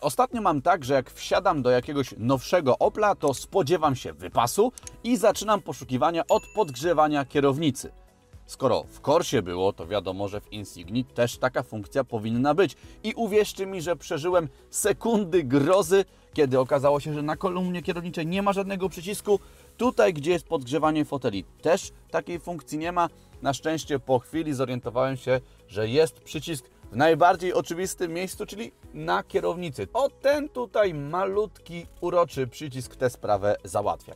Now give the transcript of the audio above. Ostatnio mam tak, że jak wsiadam do jakiegoś nowszego Opla, to spodziewam się wypasu i zaczynam poszukiwania od podgrzewania kierownicy. Skoro w Corsie było, to wiadomo, że w Insignii też taka funkcja powinna być. I uwierzcie mi, że przeżyłem sekundy grozy, kiedy okazało się, że na kolumnie kierowniczej nie ma żadnego przycisku. Tutaj, gdzie jest podgrzewanie foteli, też takiej funkcji nie ma. Na szczęście po chwili zorientowałem się, że jest przycisk w najbardziej oczywistym miejscu, czyli na kierownicy. O, ten tutaj malutki, uroczy przycisk tę sprawę załatwia.